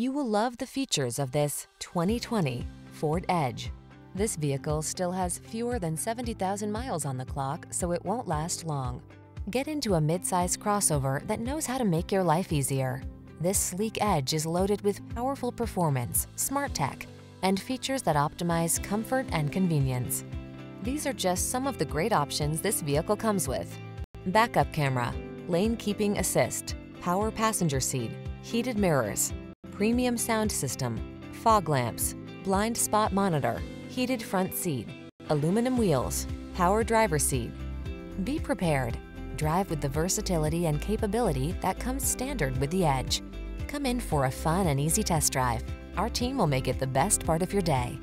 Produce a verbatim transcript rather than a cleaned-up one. You will love the features of this twenty twenty Ford Edge. This vehicle still has fewer than seventy thousand miles on the clock, so it won't last long. Get into a midsize crossover that knows how to make your life easier. This sleek Edge is loaded with powerful performance, smart tech, and features that optimize comfort and convenience. These are just some of the great options this vehicle comes with: backup camera, lane keeping assist, power passenger seat, heated mirrors, premium sound system, fog lamps, blind spot monitor, heated front seat, aluminum wheels, power driver seat. Be prepared. Drive with the versatility and capability that comes standard with the Edge. Come in for a fun and easy test drive. Our team will make it the best part of your day.